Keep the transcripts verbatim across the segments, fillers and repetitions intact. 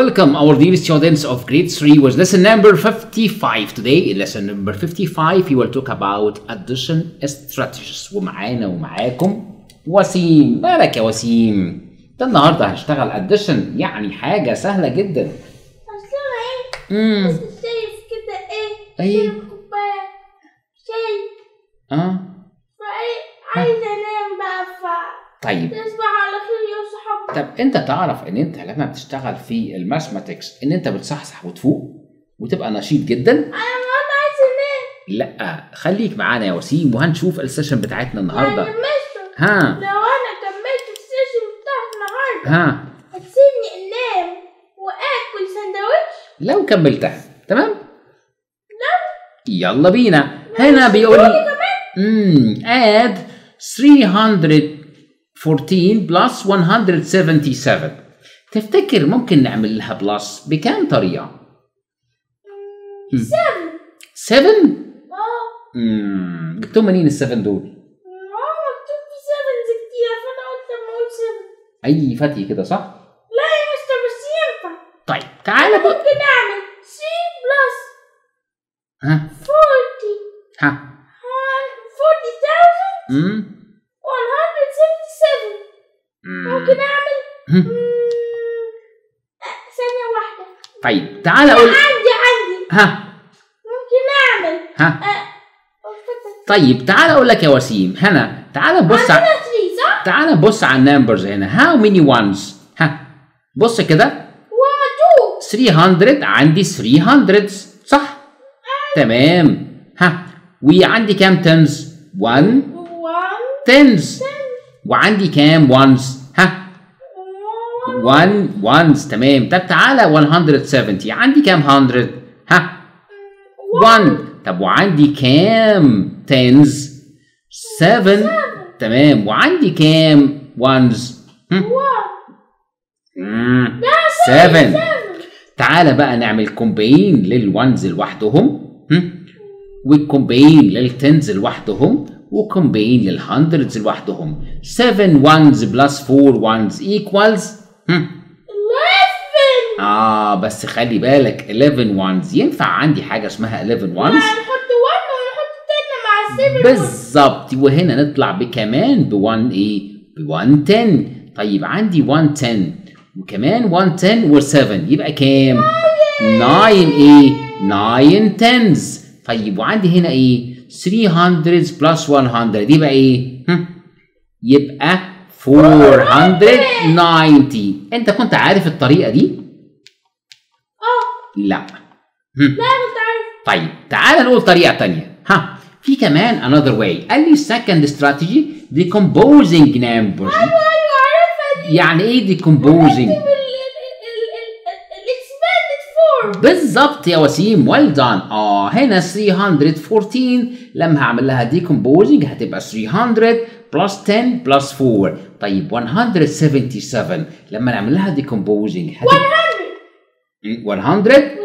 Welcome our dear students of grade three with lesson number fifty-five. Today in lesson number fifty-five we will talk about addition strategies. ومعانا ومعاكم وسيم. مالك يا وسيم؟ ده النهارده هنشتغل addition، يعني حاجة سهلة جدا. هنشتغل ايه؟ امم بس شايف كده ايه؟ ايه؟ كوباية شاي. اه؟ فايه عايزة انام بقى ف طيب تصبح على خير يا صحاب. طب انت تعرف ان انت لما بتشتغل في الماثماتكس ان انت بتصحصح وتفوق وتبقى نشيط جدا؟ انا النهارده عايز انام. لا خليك معانا يا وسيم وهنشوف السيشن بتاعتنا النهارده. انا مشت. ها لو انا كملت السيشن بتاعت النهارده ها هتسيبني انام واكل سندوتش؟ لو كملتها تمام؟ نعم يلا بينا. هنا بيقول لي امم اد ثلاثمية أربعتاشر بلس مية وسبعة وسبعين. تفتكر ممكن نعمل لها بلس بكام طريقة؟ سبعة سبعة؟ اه امم جبتهم منين السبعة دول؟ اه مكتوب في سبعة كتير فأنا قلت لما أقول سبعة أي فتي كده صح؟ لا يا مستر بس ينفع. طيب تعالى بقى ممكن نعمل ثلاثة بلس ها أربعين ها أربعين ألف امم ممكن اعمل ثانية واحدة. طيب تعالى اقول عندي عندي ها ممكن اعمل ها أه. طيب تعالى اقول لك يا وسيم هنا تعالى نبص على تعالى نبص على النمبرز هنا. هاو ميني وانز ها بص كده واحد ثلاثمية عندي ثلاثمية صح؟ أه. تمام ها وعندي كام تنز؟ واحد تنز وعندي كام وانز؟ ها واحد وانز تمام. طب تعالى مية وسبعين عندي كام مية؟ ها واحد. طب وعندي كام تنز؟ سبعة تمام. وعندي كام وانز؟ واحد سبعة. تعالى بقى نعمل كومبين للوانز لوحدهم والكومبين للتنز لوحدهم وكومبين للهندردز لوحدهم. سبعة ones بلس أربعة ones equals هم. eleven اه بس خلي بالك eleven ones ينفع عندي حاجه اسمها eleven ones؟ لا نحط واحد ونحط التانية مع سبعة بالظبط. وهنا نطلع بكمان ب واحد ايه؟ ب مية وعشرة. طيب عندي مية وعشرة وكمان مية وعشرة و7 يبقى كام؟ تسعة ايه؟ تسعة تنز. طيب وعندي هنا ايه؟ ثلاثمية بلس مية يبقى ايه؟ يبقى أربعمية وتسعين. انت كنت عارف الطريقه دي؟ اه لا لا كنت عارف. طيب تعال نقول طريقه ثانيه. ها في كمان another way قال لي second strategy decomposing numbers. ايوه ايوه عارفها دي. يعني ايه decomposing؟ بالظبط يا وسيم well done. اه هنا ثلاثمية وأربعتاشر لما هعمل لها decomposing هتبقى ثلاثمية بلس عشرة بلس أربعة. طيب مية وسبعة وسبعين لما نعمل لها decomposing هتبقى مية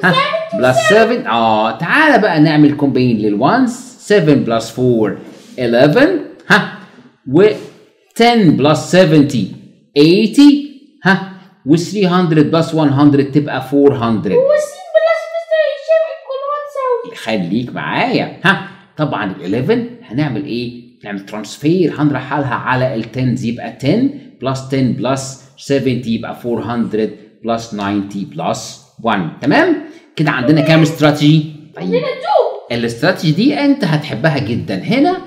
ها بلس سبعة. اه تعالى بقى نعمل كومبين للوانز. سبعة بلس أربعة إحداشر ها و عشرة بلس سبعين ثمانين ها و ثلاثمية بلس مية تبقى أربعمية. خليك معايا ها. طبعا ال إحداشر هنعمل ايه؟ هنعمل ترانسفير هنرحلها على ال عشرة يبقى عشرة بلس عشرة بلس سبعين يبقى أربعمية بلس تسعين بلس واحد. تمام كده عندنا كام استراتيجي؟ عندنا اتنين. الاستراتيجي دي انت هتحبها جدا. هنا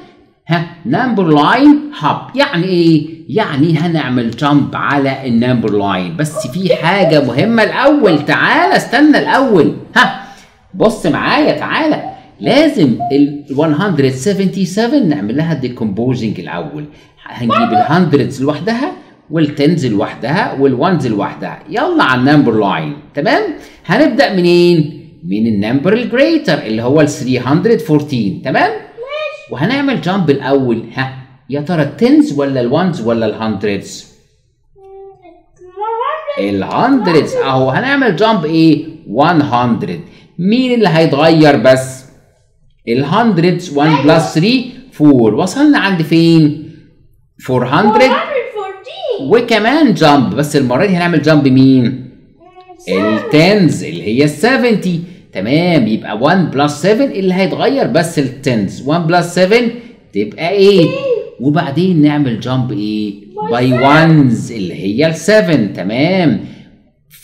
ها نمبر لاين هاب. يعني ايه؟ يعني هنعمل جامب على النمبر لاين. بس في حاجه مهمه الاول. تعالى استنى الاول ها بص معايا. تعالى لازم ال مية وسبعة وسبعين نعمل لها ديكومبوزنج الاول. هنجيب الهندردز لوحدها والتنز لوحدها والونز لوحدها. يلا على النمبر لاين. تمام هنبدا منين؟ من النمبر الجريتر اللي هو ال ثلاثمية وأربعتاشر. تمام وهنعمل جامب الاول. ها يا ترى التنز ولا الونز ولا الهندردز؟ الهندردز اهو. هنعمل جامب ايه؟ مية. مين اللي هيتغير بس؟ الهندردز واحد بلس ثلاثة أربعة. وصلنا عند فين؟ أربعمية وأربعتاشر. وكمان جامب بس المره دي هنعمل جامب مين؟ التنز اللي هي سبعين. تمام، يبقى واحد بلس سبعة اللي هيتغير بس التنز، واحد بلس سبعة تبقى ثمانية، وبعدين نعمل جامب ايه؟ باي وانز اللي هي السبعة. تمام،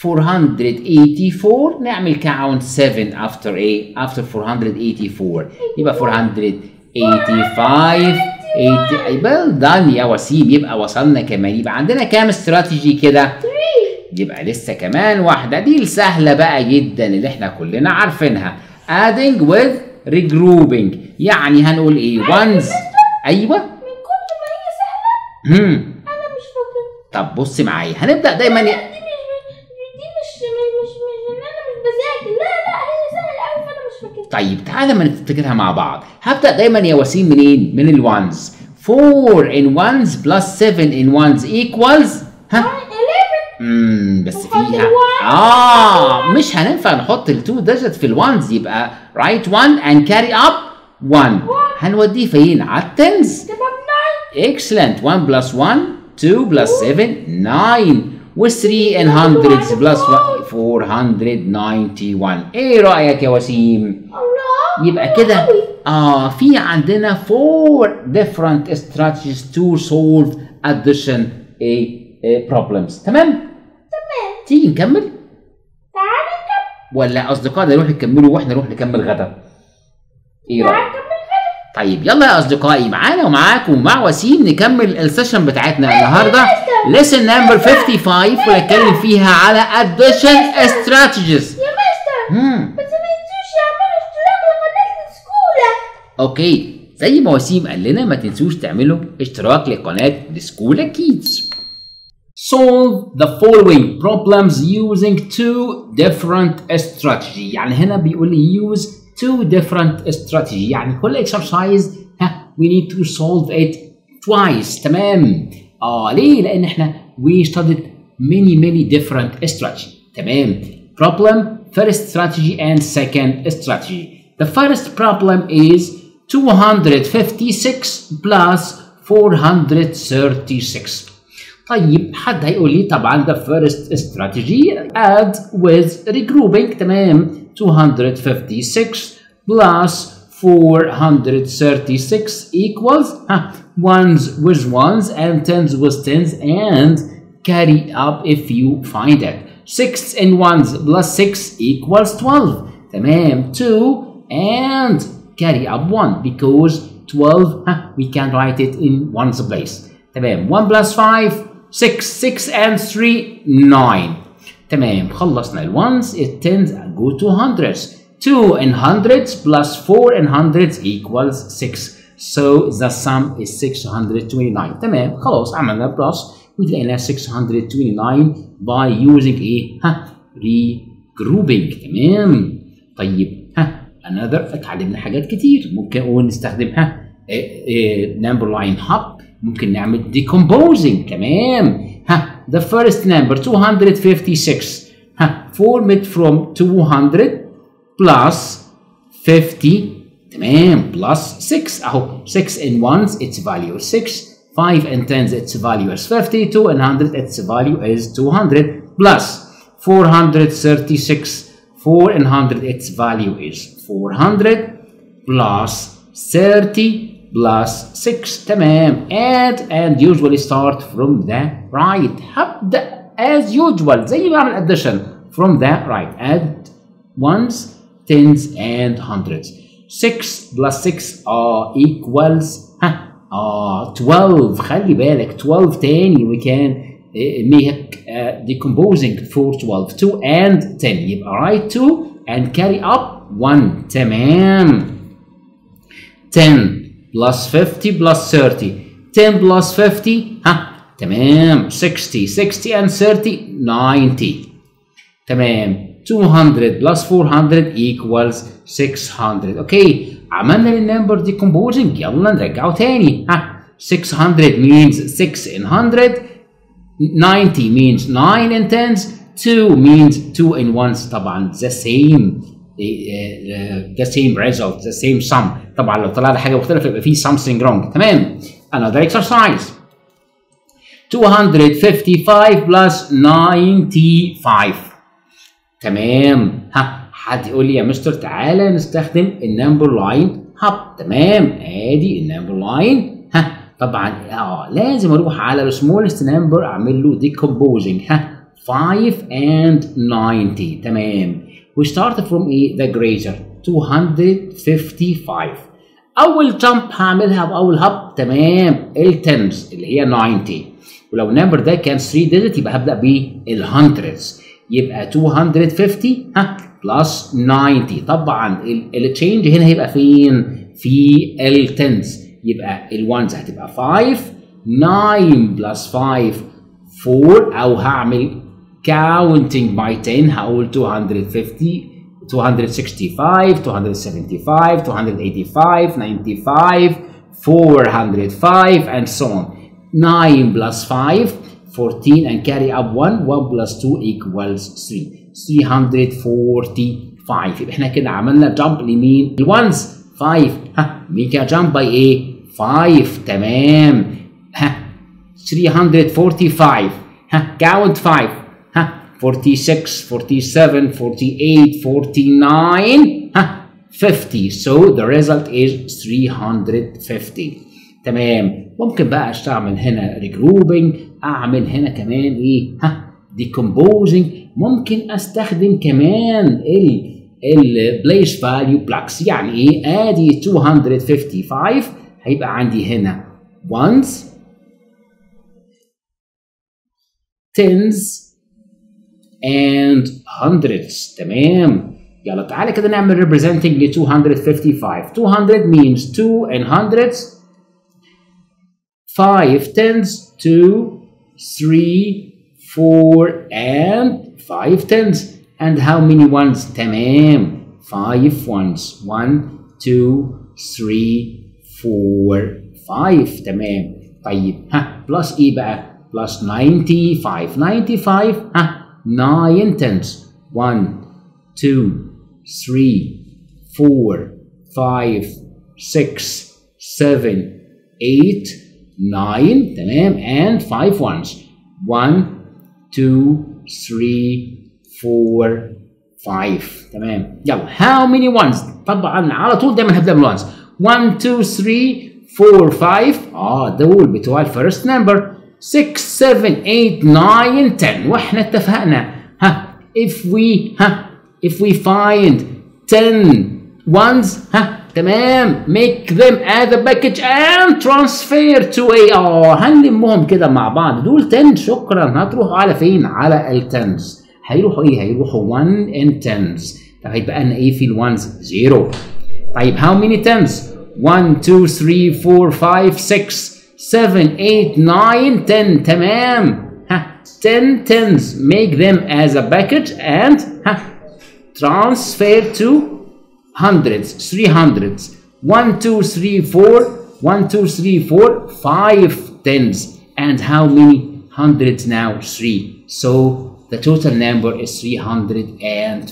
أربعمية وتمانية وتمانين نعمل كاونت سبعة افتر ايه؟ افتر أربعمية وتمانية وتمانين، يبقى أربعمية وخمسة وتمانين. well done يا وسيم. يبقى وصلنا كمان، يبقى عندنا كام استراتيجي كده؟ يبقى لسه كمان واحده، دي السهله بقى جدا اللي احنا كلنا عارفينها، adding with regrouping. يعني هنقول ايه؟ once. ايوه، من كتر ما هي سهله انا مش فاكر. طب بص معايا، هنبدا دايما دي مش دي مش مش مش انا مش بذاكر، لا لا هي سهله قوي فانا مش فاكرها. طيب تعالى ما نفتكرها مع بعض. هبدا دايما يا وسيم منين؟ من الونز. أربعة in ones plus سبعة in ones equals ها امم بس فيها اه مش هننفع نحط التو ديجيت في الونز، يبقى رايت واحد and carry up واحد. هنوديه فين؟ على التنز. اكسلنت، واحد بلس واحد، اتنين بلس سبعة تسعة، و تلاتة in hundreds بلس أربعمية وواحد. ايه رايك يا وسيم؟ الله، يبقى كده اه في عندنا four different strategies to solve addition a problems. تمام؟ تمام، تيجي نكمل؟ تعالى نكمل، ولا اصدقائنا يروحوا يكملوا واحنا نروح نكمل غدا؟ ايه رايك؟ تعالى نكمل غدا. طيب يلا يا اصدقائي، معانا ومعاكم ومع وسيم نكمل السيشن بتاعتنا النهارده، ليسن نمبر خمسة وخمسين، ونتكلم فيها على addition strategies. يا مستر امم بس ما تنسوش اعملوا اشتراك لقناه الاسكوله. اوكي، زي ما وسيم قال لنا ما تنسوش تعملوا اشتراك لقناه الاسكوله كيدز. Solve the following problems using two different strategies. يعني هنا بيقول لي use two different strategies، يعني كل exercise ها we need to solve it twice. تمام؟ آه ليه؟ لأن احنا we studied many many different strategies. تمام؟ problem first strategy and second strategy. The first problem is two hundred fifty-six plus four hundred thirty-six. طيب حد هيقول لي طبعا ده first strategy add with regrouping. تمام، two hundred fifty-six plus four hundred thirty-six equals ها ones with ones and tens with tens and carry up if you find it. six in ones plus six equals twelve. تمام، two and carry up one because twelve ها we can write it in ones place. تمام، one plus five six six and three nine. تمام، خلصنا ال ones it tens go to hundreds. two in hundreds plus four in hundreds equals six, so the sum is six hundred twenty-nine. تمام، خلاص عملنا plus وتلاقينا six hundred twenty-nine by using a ها regrouping. تمام، طيب ها another اتعلمنا حاجات كتير. ممكن اقول نستخدم ها number line hop، ممكن نعمل decomposing. تمام، ها the first number two hundred fifty-six ها form it from two hundred plus fifty. تمام، plus six اهو six in ones its value is six, five in tens its value is fifty, two in hundred its value is two hundred plus four hundred thirty-six, four in hundred its value is four hundred plus thirty plus six. تمام، add and usually start from the right. هبدأ as usual زي ما بعمل addition from the right. add ones tens and hundreds. six plus six are equals ها are twelve. خلي بالك twelve تاني we can make decomposing for twelve. two and ten يبقى right two and carry up one. تمام، ten plus fifty plus thirty, ten plus fifty ها تمام sixty, sixty and thirty ninety. تمام، two hundred plus four hundred equals six hundred. اوكي، عملنا النمبر decomposing، يلا نرجعه تاني. ها six hundred means six in hundred, ninety means nine in tens, two means two in ones. طبعا the same the same result the same sum. طبعا لو طلع لي حاجه مختلفه يبقى في something wrong. تمام، another exercise two hundred fifty-five plus ninety-five. تمام. ها حد يقول لي يا مستر تعالى نستخدم النمبر لاين هاب. تمام ادي النمبر لاين. ها طبعا اه لازم اروح على السمولست نمبر اعمل له ديكومبوزنج. ها five and ninety. تمام. We start from a the greater two hundred fifty-five. أول jump هعملها بأول هب. تمام التنز اللي هي ninety، ولو النمبر ده كان three digit يبقى هبدأ بالهندردز، يبقى two hundred fifty ها plus ninety. طبعا التشينج هنا هيبقى فين؟ في التنز، يبقى الونز هتبقى five، nine plus five four، أو هعمل counting by ten هقول two hundred fifty, two hundred sixty-five, two hundred seventy-five, two hundred eighty-five, ninety-five, four hundred five and so on. nine plus five, fourteen and carry up one. one plus two equals three. three hundred forty-five. يبقى احنا كده عملنا jump لمين؟ الونز five. ها ميكا jump by ايه؟ five. تمام. ها three hundred forty-five. ها count five. forty-six, forty-seven, forty-eight, forty-nine, huh, fifty. So the result is three hundred fifty. تمام. ممكن بقى استعمل هنا regrouping، اعمل هنا كمان ايه؟ ها decomposing. ممكن استخدم كمان ال ال place value blocks. يعني ايه؟ ادي two hundred fifty-five هيبقى عندي هنا ones tens and hundreds. تمام. يلا تعالى كده نعمل representing ل two hundred fifty-five. two hundred means two and hundreds. five tens, two, three, four and five tens. And how many ones? تمام. five ones. one, two, three, four, five. تمام. طيب ها plus ايه بقى؟ plus ninety-five. ninety-five ها nine tens. one, two, three, four, five, six, seven, eight, nine. تمام. And five ones. one, two, three, four, five. تمام. يلا how many ones؟ طبعا على طول دايما هبدأ من ones. one, two, three, four, five. اه دول بتوع الفيرست نمبر. six, seven, eight, nine, ten. واحنا اتفقنا ها if we ها if we find ten ones ها تمام make them as a package and transfer to a اه هنلمهم كده مع بعض. دول ten. شكرا. هتروحوا على فين؟ على التنز. هيروحوا ايه؟ هيروحوا one and tens. طب هيبقى لنا ايه في الونز؟ zero. طيب how many tens؟ one, two, three, four, five, six, seven, eight, nine, ten. تمام. ها ten tens. Make them as a package and ها transfer to hundreds. three hundreds. one, two, three, four, one, two, three, four, five tens. And how many hundreds now? three. So the total number is three hundred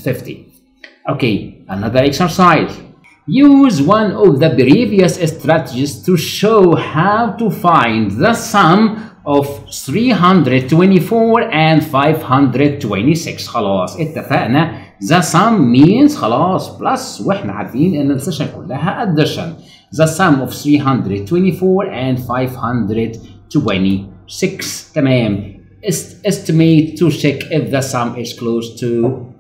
fifty. Okay, another exercise. Use one of the previous strategies to show how to find the sum of three hundred twenty-four and five hundred twenty-six. خلاص اتفقنا the sum means خلاص plus، واحنا عارفين ان السيشن كلها addition. the sum of three hundred twenty-four and five hundred twenty-six. تمام. estimate to check if the sum is close to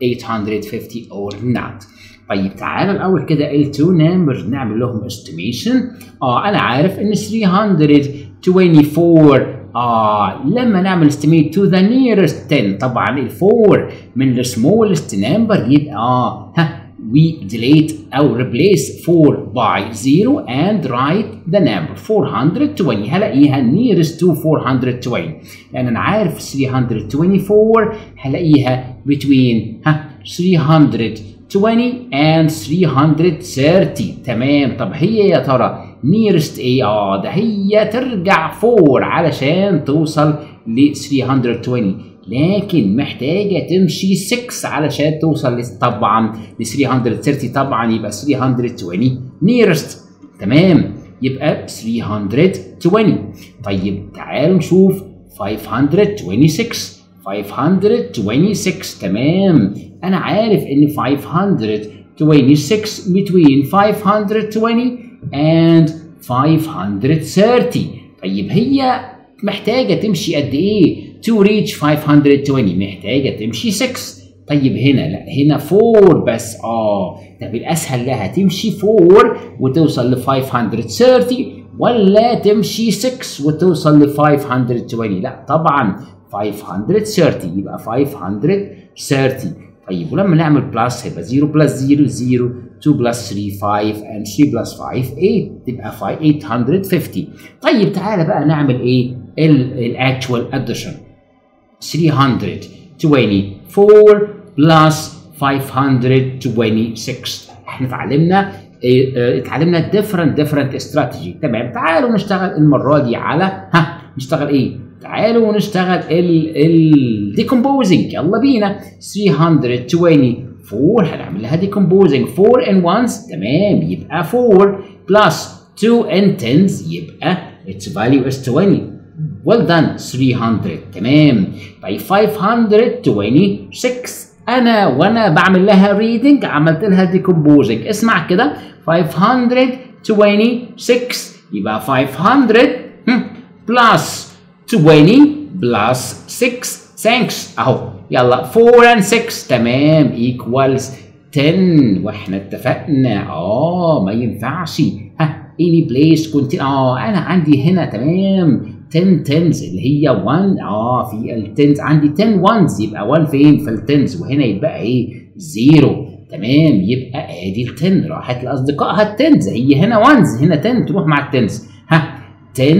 eight hundred fifty or not. طيب تعالى الاول كده التو نمبرز نعمل لهم استيميشن. اه انا عارف ان three hundred twenty-four اه لما نعمل استيميت تو ذا نيرست ten، طبعا الفور من السمولست نمبر، يبقى اه ها وي ديليت او ريبليس four باي zero and write the number four hundred twenty. هلاقيها nearest to four hundred twenty، لان انا عارف three hundred twenty-four هلاقيها between ها three hundred twenty and three hundred thirty. تمام. طب هي يا ترى nearest ايه؟ اه ده هي ترجع four علشان توصل ل three hundred twenty، لكن محتاجه تمشي six علشان توصل طبعا ل three hundred thirty. طبعا يبقى three hundred twenty nearest. تمام. يبقى three hundred twenty. طيب تعالوا نشوف five hundred twenty-six. five hundred twenty-six. تمام. انا عارف ان five hundred twenty-six between five hundred twenty and five hundred thirty. طيب هي محتاجه تمشي قد ايه to reach five hundred twenty؟ محتاجه تمشي six. طيب هنا لا، هنا four بس. اه طب الاسهل لها تمشي four وتوصل ل five hundred thirty ولا تمشي six وتوصل ل five hundred twenty؟ لا طبعا five hundred thirty، يبقى five hundred thirty. طيب ولما نعمل بلس هيبقى zero plus zero zero، two plus three five، and three plus five eight، تبقى eight hundred fifty. طيب تعالى بقى نعمل ايه الاكتوال اديشن. three hundred twenty-four plus five hundred twenty-six. احنا اتعلمنا اتعلمنا different different strategy. تمام، تعالوا نشتغل المره دي على ها نشتغل ايه؟ تعالوا نشتغل ال ال decomposing. يلا بينا. three hundred twenty-four هنعمل لها decomposing four and ones. تمام، يبقى four plus two and tens يبقى its value is twenty. well done three hundred. تمام، طيب five hundred twenty-six انا وانا بعمل لها reading عملت لها decomposing. اسمع كده، five hundred twenty-six يبقى five hundred plus twenty plus six. thanks اهو. يلا four and six تمام equals ten. واحنا اتفقنا اه ما ينفعش ها any place كنت اه انا عندي هنا تمام ten tens اللي هي one. اه في التنز عندي ten ones، يبقى one فين؟ في التنز. وهنا يبقى ايه؟ zero. تمام، يبقى ادي التن راحت لاصدقائها التنز. هي هنا ones هنا ten تروح مع التنز. ها ten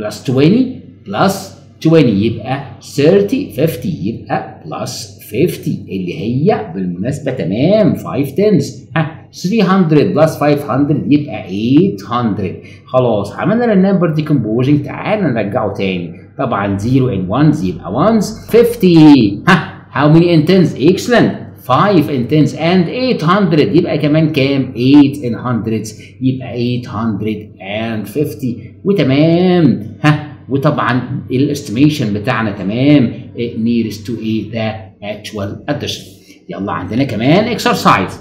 plus twenty بلس twenty يبقى thirty. fifty يبقى بلس fifty اللي هي بالمناسبة تمام five tens. ها three hundred بلس five hundred يبقى eight hundred. خلاص عملنا النمبر دي كومبوزنج. تعال نرجعه تاني. طبعا zero and ones يبقى ones. fifty ها how many and tens؟ excellent five and tens and eight hundred. يبقى كمان كام؟ eight and hundreds يبقى eight hundred fifty. وتمام ها وطبعا الاستيميشن بتاعنا تمام nearest to ايه؟ ذا actual addition. يلا عندنا كمان اكسرسايز.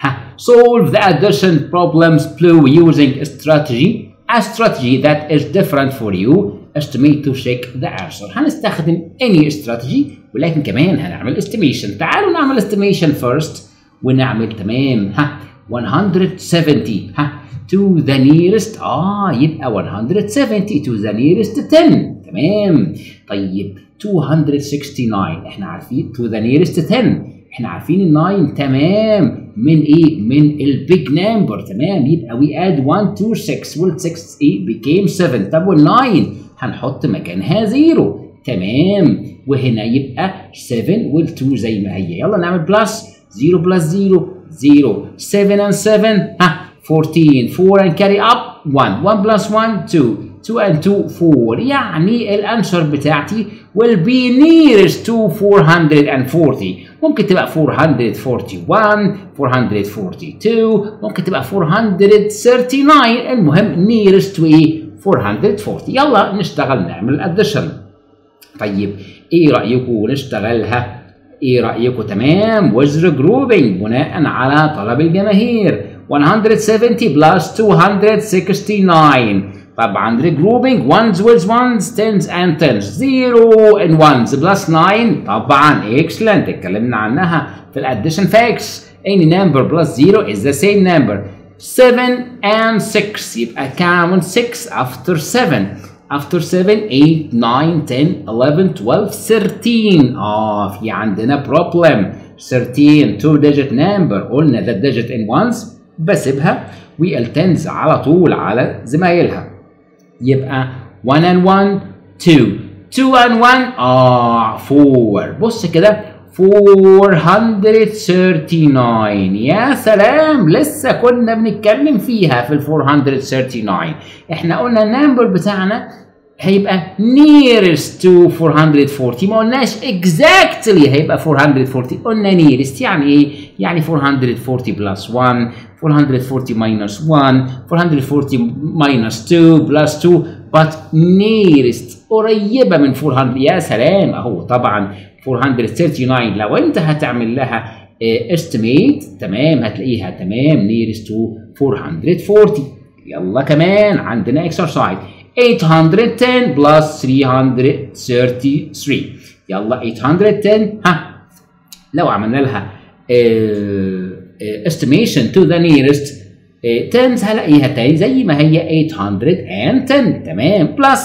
ها solve the addition problems below using a strategy a strategy that is different for you. estimate to check the answer. هنستخدم any strategy ولكن كمان هنعمل estimation. تعالوا نعمل estimation first ونعمل تمام ها one hundred seventy ها to the nearest اه يبقى one hundred seventy to the nearest ten. تمام، طيب two hundred sixty-nine احنا عارفين to the nearest ten، احنا عارفين ال nine تمام من ايه؟ من البيج نمبر. تمام، يبقى we add one to six وال six ايه؟ became seven. طب وال nine هنحط مكانها zero. تمام، وهنا يبقى seven وال two زي ما هي. يلا نعمل بلس zero plus zero zero seven and seven ها fourteen four and carry up one one plus one two two and two four. يعني الانسر بتاعتي will be nearest to four hundred forty. ممكن تبقى four hundred forty-one four hundred forty-two ممكن تبقى four hundred thirty-nine. المهم nearest to ايه؟ four hundred forty. يلا نشتغل نعمل addition. طيب ايه رايكم نشتغلها؟ ايه رايكم؟ تمام with regrouping بناء على طلب الجماهير. one hundred seventy plus two hundred sixty-nine. طبعا regrouping ones with ones tens and tens zero and ones plus nine. طبعا excellent اتكلمنا عنها في الاديشن facts. any number plus zero is the same number seven and six. يبقى count six after seven. after seven eight nine ten eleven twelve thirteen. اه في عندنا problem thirteen two digit number. قلنا the digit in ones بسيبها والتنز على طول على زمايلها. يبقى one and one two two and one اه four. بص كده four hundred thirty-nine. يا سلام، لسه كنا بنتكلم فيها في ال four hundred thirty-nine. احنا قلنا النمبر بتاعنا هيبقى nearest to four hundred forty، ما قلناش exactly هيبقى four hundred forty، قلنا nearest. يعني ايه؟ يعني four hundred forty plus one four hundred forty minus one four hundred forty minus two plus two but nearest. قريبه من أربعمية، يا سلام اهو طبعا أربعمية وتسعة وثلاثين. لو انت هتعمل لها استيميت تمام هتلاقيها تمام nearest to أربعمية وأربعين. يلا كمان عندنا exercise ثمانمية وعشرة plus ثلاثمية وثلاثة وثلاثين. يلا ثمانمية وعشرة ها لو عملنا لها estimation to the nearest tens هلاقيها تاني زي ما هي ثمانمية وعشرة تمام plus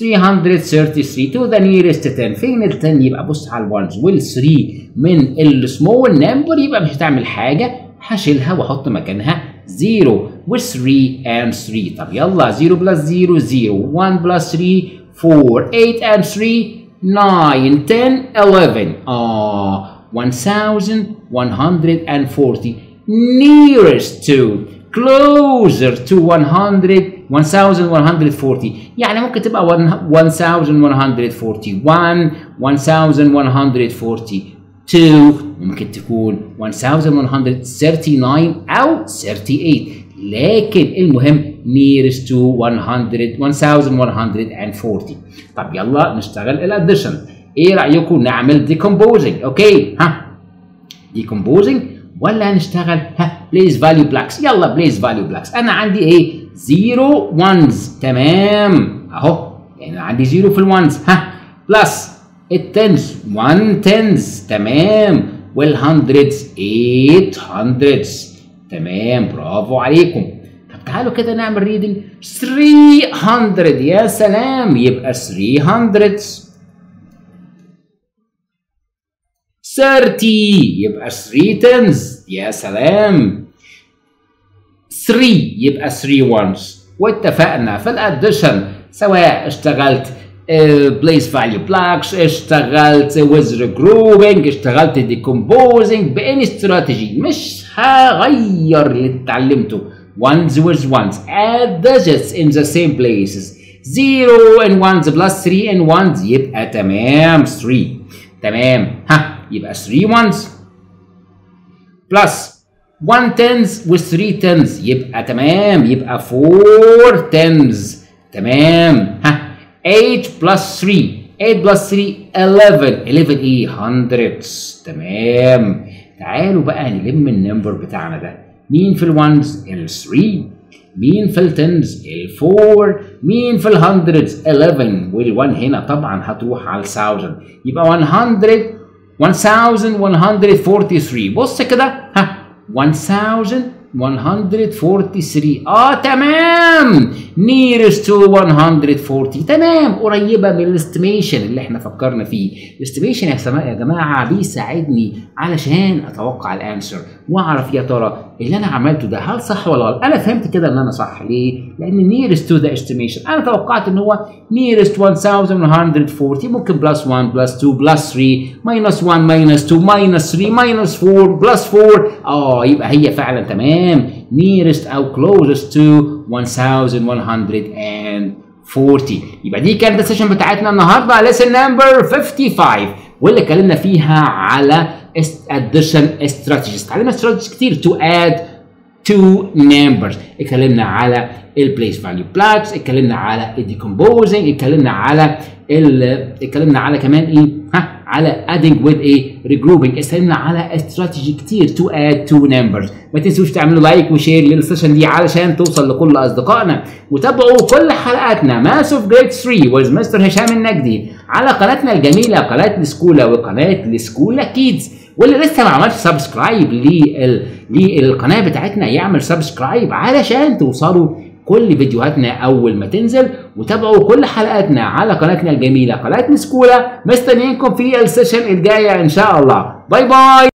ثلاثمية وثلاثة وثلاثين to the nearest عشرة. فين ال عشرة؟ يبقى بص على الونز وال ثلاثة من السمول نمبر يبقى مش هتعمل حاجه، هشيلها واحط مكانها صفر و ثلاثة and ثلاثة. طب يلا صفر بلس صفر صفر، واحد بلس ثلاثة أربعة، ثمانية and ثلاثة تسعة عشرة أحد عشر. اه ألف ومئة وأربعين nearest to closer to مئة ألف ومئة وأربعين. يعني ممكن تبقى ألف ومئة وواحد، ألف ومئة وأربعين، ممكن تكون ألف ومئة وثلاثة وثلاثين أو ثمانية وثلاثين، لكن المهم nearest to ألف ومئة وأربعين. طب يلا نشتغل الاديشن. ايه رايكم نعمل decomposing؟ اوكي ها decomposing ولا هنشتغل ها place value blocks؟ يلا place value blocks. انا عندي ايه؟ صفر ones تمام اهو، يعني عندي صفر في الونز ها بلس التنز واحد تنز تمام والهندردز ثمانمية تمام. برافو عليكم. طب تعالوا كده نعمل ريدنج ثلاثمية. يا سلام يبقى ثلاثمية ثلاثين يبقى ثلاثة تنز. يا سلام ثلاثة يبقى ثلاثة وانز. واتفقنا في الاديشن سواء اشتغلت بليس فاليو بلاكس، اشتغلت ويز جروبنج، اشتغلت ديكومبوزنج، باني استراتيجي مش هغير اللي اتعلمته. ones with ones add digits in the same places zero and ones plus three and ones يبقى تمام ثلاثة تمام ها يبقى ثلاثة ones plus واحد tens with ثلاثة tens يبقى تمام يبقى أربعة tens تمام ها ثمانية plus ثلاثة، ثمانية plus ثلاثة أحد عشر. أحد عشر ايه؟ hundreds تمام. تعالوا بقى نلم النمبر بتاعنا ده. مين في الونز؟ ال ثلاثة. مين في التنز؟ ال أربعة. مين في الهندردز؟ أحد عشر. والواحد هنا طبعا هتروح على الثاوزند يبقى مية ألف ومئة وثلاثة وأربعين. بص كده ها ألف ومئة وثلاثة وأربعين اه تمام nearest to مية وأربعين تمام قريبه من الاستيميشن اللي احنا فكرنا فيه. الاستيميشن يا جماعه بيساعدني علشان اتوقع الانسر واعرف يا ترى اللي انا عملته ده هل صح ولا غلط. انا فهمت كده ان انا صح ليه؟ لان nearest to the estimation انا توقعت ان هو nearest ألف ومئة وأربعين ممكن بلس واحد بلس اثنين بلس ثلاثة ماينس واحد ماينس اثنين ماينس ثلاثة ماينس أربعة بلس أربعة. اه يبقى هي فعلا تمام nearest او closest to ألف ومئة وأربعين. يبقى دي كانت السيشن بتاعتنا النهارده على lesson number خمسة وخمسين واللي اتكلمنا فيها على addition strategies. اتعلمنا strategies كتير to add to numbers، اتكلمنا على ال place value plots، اتكلمنا على ال decomposing، اتكلمنا على ال اتكلمنا على كمان ايه ها على adding with ايه regrouping، اتكلمنا على استراتيجي كتير to add to numbers. ما تنسوش تعملوا لايك وشير للسيشن دي علشان توصل لكل اصدقائنا، وتابعوا كل حلقاتنا ماس اوف جريد ثلاثة with مستر هشام النجدي على قناتنا الجميله قناه الاسكوله وقناه الاسكوله كيدز. واللي لسه ما عملش سبسكرايب لل... للقناه بتاعتنا يعمل سبسكرايب علشان توصلوا كل فيديوهاتنا اول ما تنزل، وتابعوا كل حلقاتنا على قناتنا الجميله قناه الاسكوله. مستنيينكم في السيشن الجايه ان شاء الله. باي باي.